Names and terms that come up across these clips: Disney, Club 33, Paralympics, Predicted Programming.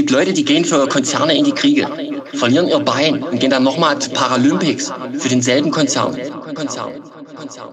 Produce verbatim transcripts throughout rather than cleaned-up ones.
gibt Leute, die gehen für Konzerne in die Kriege, verlieren ihr Bein und gehen dann nochmal zu Paralympics für denselben Konzern. Konzern. Konzern.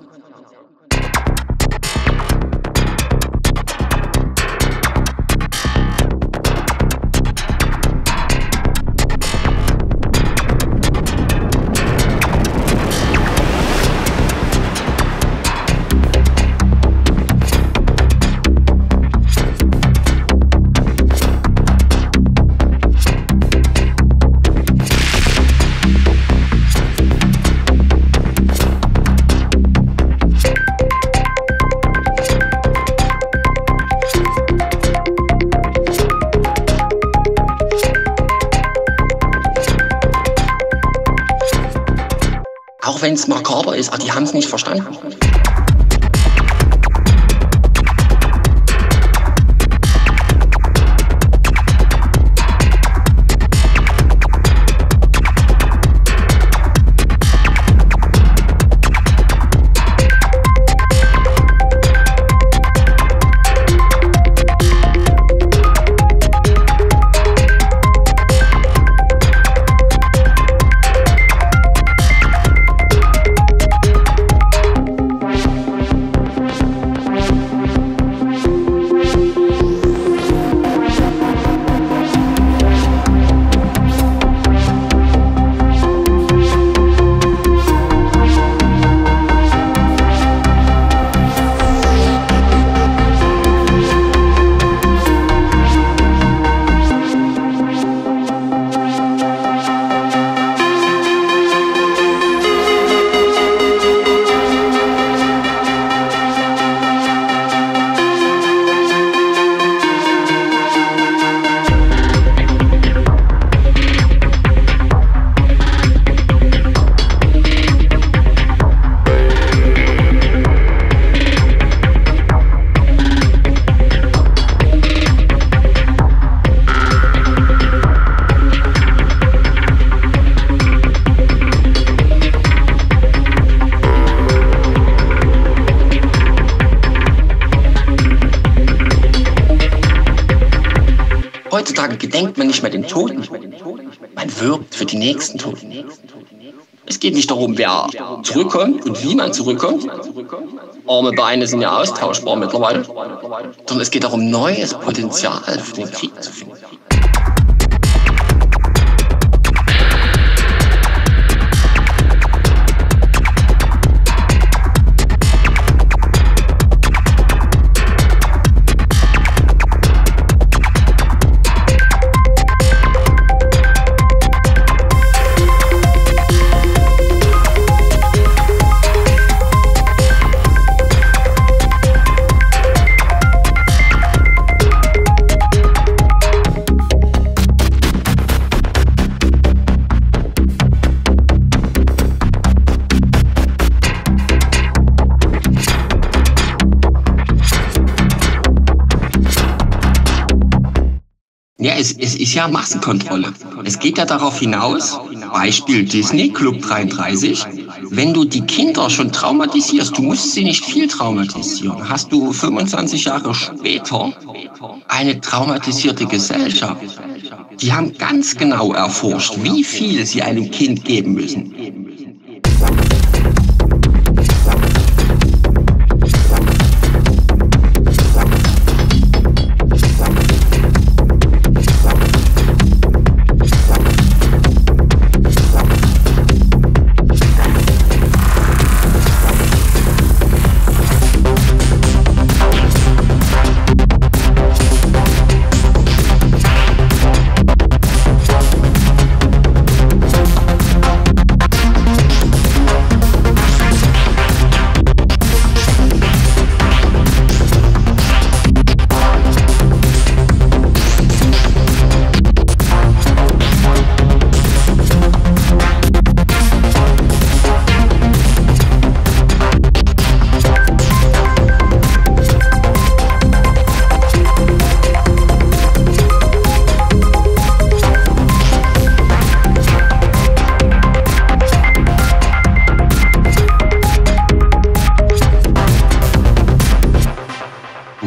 Auch wenn es makaber ist, aber die haben es nicht verstanden. Heutzutage gedenkt man nicht mehr den Toten, man wirbt für die nächsten Toten. Es geht nicht darum, wer zurückkommt und wie man zurückkommt. Arme Beine sind ja austauschbar mittlerweile. Sondern es geht darum, neues Potenzial für den Krieg zu finden. Ja, es, es ist ja Massenkontrolle. Es geht ja darauf hinaus, Beispiel Disney, Club dreiunddreißig, wenn du die Kinder schon traumatisierst, du musst sie nicht viel traumatisieren, hast du fünfundzwanzig Jahre später eine traumatisierte Gesellschaft. Die haben ganz genau erforscht, wie viel sie einem Kind geben müssen.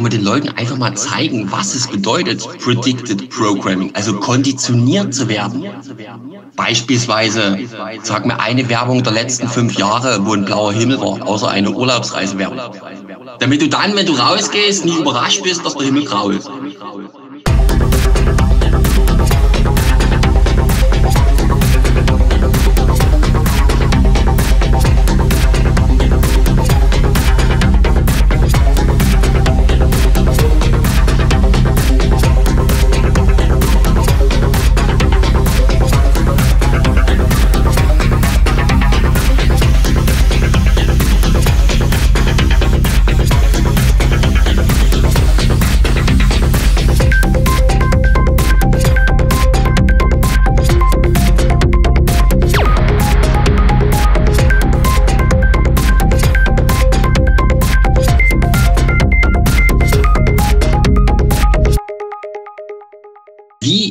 und mit den Leuten einfach mal zeigen, was es bedeutet, Predicted Programming, also konditioniert zu werden. Beispielsweise, sag mir eine Werbung der letzten fünf Jahre, wo ein blauer Himmel war, außer eine Urlaubsreisewerbung. Damit du dann, wenn du rausgehst, nicht überrascht bist, dass der Himmel grau ist.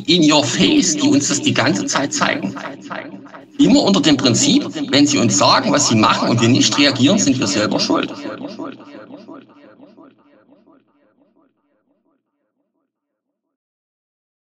In your face, die uns das die ganze Zeit zeigen. Immer unter dem Prinzip, wenn sie uns sagen, was sie machen und wir nicht reagieren, sind wir selber schuld.